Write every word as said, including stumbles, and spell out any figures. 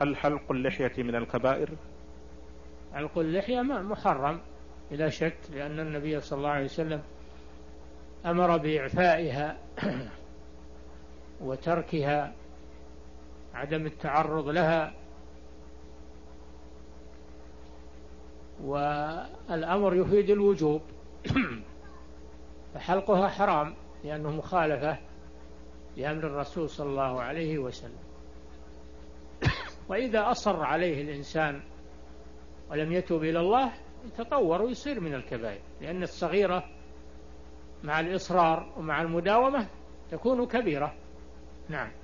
هل حلق اللحية من الكبائر؟ حلق اللحية محرم بلا شك، لأن النبي صلى الله عليه وسلم أمر بإعفائها وتركها، عدم التعرض لها، والأمر يفيد الوجوب، فحلقها حرام لأنه مخالفة لأمر الرسول صلى الله عليه وسلم. وإذا أصر عليه الإنسان ولم يتوب إلى الله يتطور ويصير من الكبائر، لأن الصغيرة مع الإصرار ومع المداومة تكون كبيرة. نعم.